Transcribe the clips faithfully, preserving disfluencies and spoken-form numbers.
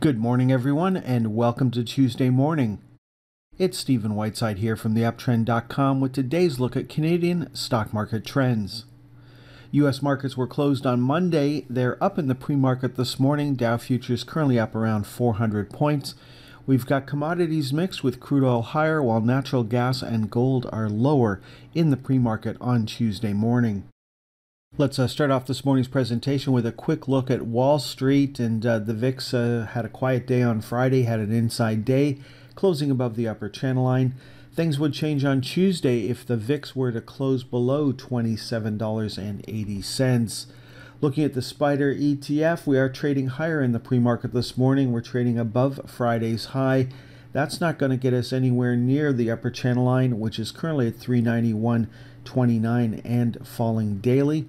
Good morning, everyone, and welcome to Tuesday morning. It's Stephen Whiteside here from the uptrend dot com with today's look at Canadian stock market trends. U S markets were closed on Monday. They're up in the pre-market this morning. Dow futures currently up around four hundred points. We've got commodities mixed with crude oil higher, while natural gas and gold are lower in the pre-market on Tuesday morning. Let's uh, start off this morning's presentation with a quick look at Wall Street. And uh, the V I X uh, had a quiet day on Friday, had an inside day, closing above the upper channel line. Things would change on Tuesday if the V I X were to close below twenty-seven dollars and eighty cents. Looking at the Spider E T F, we are trading higher in the pre-market this morning. We're trading above Friday's high. That's not going to get us anywhere near the upper channel line, which is currently at three ninety-one twenty-nine and falling daily.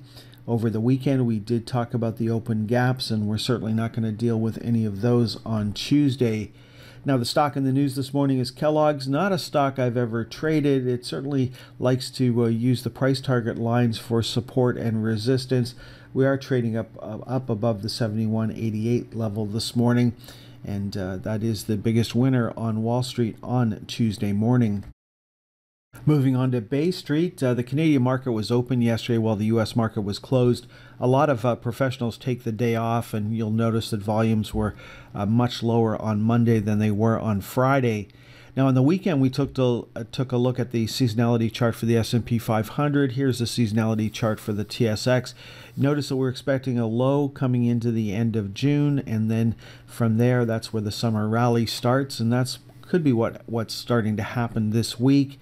Over the weekend, we did talk about the open gaps, and we're certainly not going to deal with any of those on Tuesday. Now, the stock in the news this morning is Kellogg's. Not a stock I've ever traded. It certainly likes to uh, use the price target lines for support and resistance. We are trading up, uh, up above the seventy-one eighty-eight level this morning. And uh, that is the biggest winner on Wall Street on Tuesday morning. Moving on to Bay Street, uh, the Canadian market was open yesterday while the U S market was closed. A lot of uh, professionals take the day off, and you'll notice that volumes were uh, much lower on Monday than they were on Friday. Now, on the weekend, we took, to, uh, took a look at the seasonality chart for the S and P five hundred. Here's the seasonality chart for the T S X. Notice that we're expecting a low coming into the end of June, and then from there, that's where the summer rally starts, and that's could be what, what's starting to happen this week.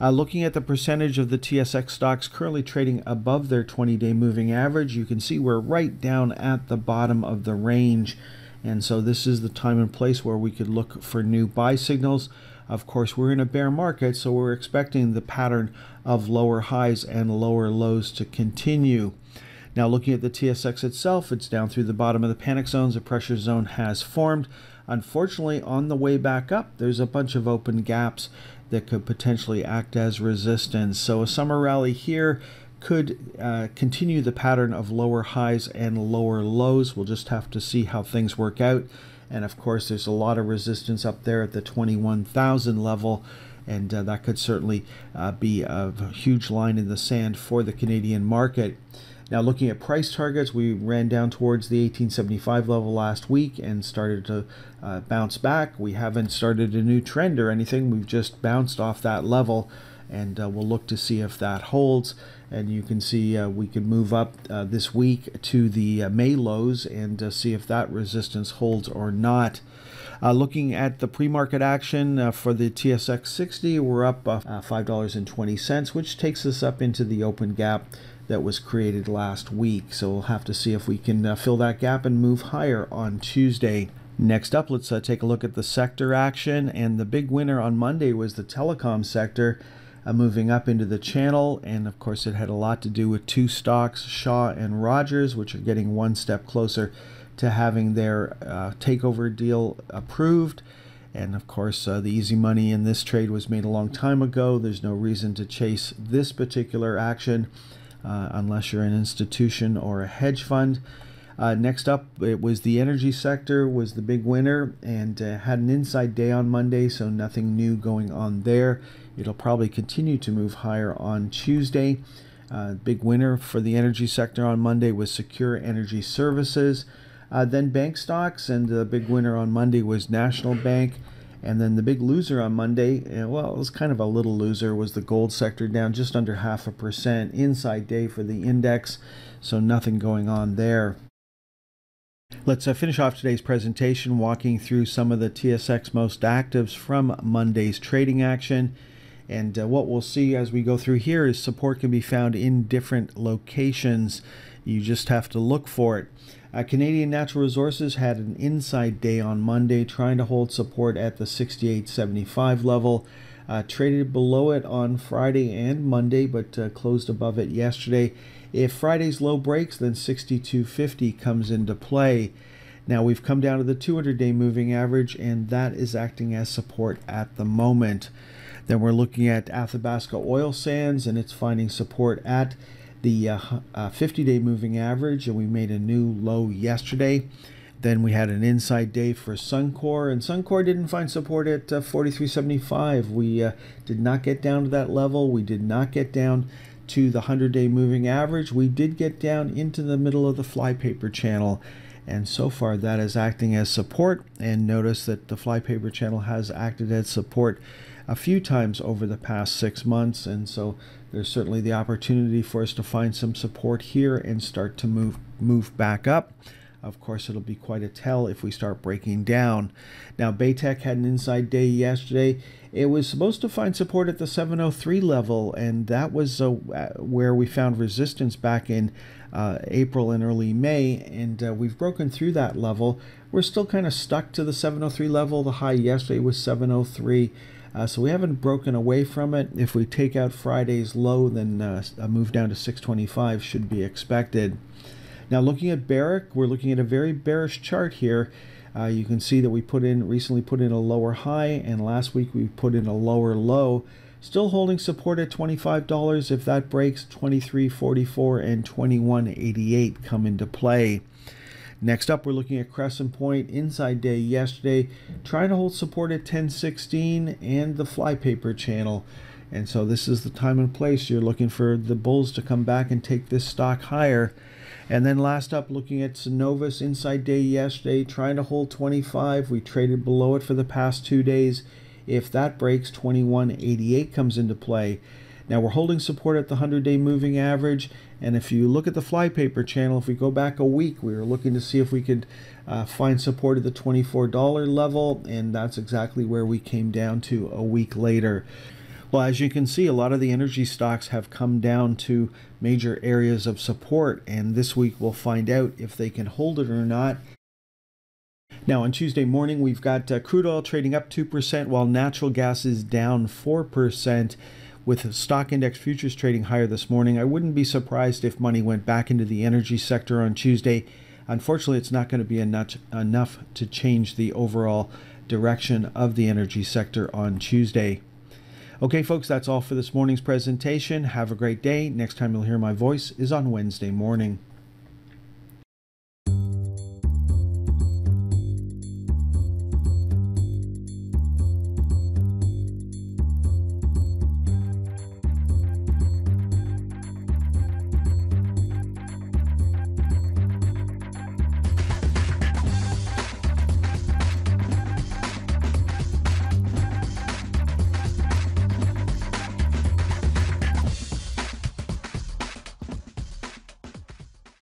Uh, looking at the percentage of the T S X stocks currently trading above their twenty-day moving average, you can see we're right down at the bottom of the range. And so this is the time and place where we could look for new buy signals. Of course, we're in a bear market, so we're expecting the pattern of lower highs and lower lows to continue. Now, looking at the T S X itself, it's down through the bottom of the panic zones. A pressure zone has formed. Unfortunately, on the way back up, there's a bunch of open gaps that could potentially act as resistance. So a summer rally here could uh, continue the pattern of lower highs and lower lows. We'll just have to see how things work out. And of course, there's a lot of resistance up there at the twenty-one thousand level. And uh, that could certainly uh, be a huge line in the sand for the Canadian market. Now, looking at price targets, we ran down towards the eighteen seventy-five level last week and started to uh, bounce back. We haven't started a new trend or anything. We've just bounced off that level, and uh, we'll look to see if that holds. And you can see uh, we can move up uh, this week to the uh, May lows and uh, see if that resistance holds or not. Uh, looking at the pre-market action uh, for the T S X sixty, we're up uh, five dollars and twenty cents, which takes us up into the open gap that was created last week. So we'll have to see if we can uh, fill that gap and move higher on Tuesday. Next up, let's uh, take a look at the sector action. And the big winner on Monday was the telecom sector, uh, moving up into the channel. And of course, it had a lot to do with two stocks, Shaw and Rogers, which are getting one step closer to having their uh, takeover deal approved. And of course, uh, the easy money in this trade was made a long time ago. There's no reason to chase this particular action. Uh, unless you're an institution or a hedge fund. Uh, next up, it was the energy sector was the big winner, and uh, had an inside day on Monday, so nothing new going on there. It'll probably continue to move higher on Tuesday. Uh, big winner for the energy sector on Monday was Secure Energy Services. Uh, then bank stocks, and the big winner on Monday was National Bank. And then the big loser on Monday, well, it was kind of a little loser, was the gold sector, down just under half a percent. Inside day for the index, so nothing going on there. Let's uh, finish off today's presentation walking through some of the T S X most actives from Monday's trading action. And uh, what we'll see as we go through here is support can be found in different locations. You just have to look for it. Uh, Canadian Natural Resources had an inside day on Monday, trying to hold support at the sixty-eight seventy-five level. Uh, traded below it on Friday and Monday, but uh, closed above it yesterday. If Friday's low breaks, then sixty-two fifty comes into play. Now, we've come down to the two hundred day moving average, and that is acting as support at the moment. Then we're looking at Athabasca Oil Sands, and it's finding support at the fifty-day uh, uh, moving average, and we made a new low yesterday. Then we had an inside day for Suncor, and Suncor didn't find support at uh, forty-three seventy-five. We uh, did not get down to that level. We did not get down to the hundred-day moving average. We did get down into the middle of the Flypaper channel, and so far that is acting as support. And notice that the Flypaper channel has acted as support a few times over the past six months, and so there's certainly the opportunity for us to find some support here and start to move move back up. Of course, it'll be quite a tell if we start breaking down. Now, Baytech had an inside day yesterday. It was supposed to find support at the seven oh three level, and that was uh, where we found resistance back in uh, April and early May, and uh, we've broken through that level. We're still kind of stuck to the seven oh three level. The high yesterday was seven oh three, uh, so we haven't broken away from it. If we take out Friday's low, then uh, a move down to six twenty-five should be expected. Now, looking at Barrick, we're looking at a very bearish chart here. Uh, you can see that we put in recently put in a lower high, and last week we put in a lower low. Still holding support at twenty-five dollars. If that breaks, twenty-three forty-four and twenty-one eighty-eight come into play. Next up, we're looking at Crescent Point. Inside day yesterday, trying to hold support at ten sixteen and the Flypaper channel. And so this is the time and place you're looking for the bulls to come back and take this stock higher. And then last up, looking at Synovus, inside day yesterday, trying to hold twenty-five. We traded below it for the past two days. If that breaks, twenty-one eighty-eight comes into play. Now, we're holding support at the hundred-day moving average, and if you look at the Flypaper channel, if we go back a week, we were looking to see if we could uh, find support at the twenty-four dollar level, and that's exactly where we came down to a week later. Well, as you can see, a lot of the energy stocks have come down to major areas of support, and this week we'll find out if they can hold it or not. Now, on Tuesday morning, we've got uh, crude oil trading up two percent, while natural gas is down four percent, with stock index futures trading higher this morning. I wouldn't be surprised if money went back into the energy sector on Tuesday. Unfortunately, it's not going to be enough, enough to change the overall direction of the energy sector on Tuesday. Okay, folks, that's all for this morning's presentation. Have a great day. Next time you'll hear my voice is on Wednesday morning.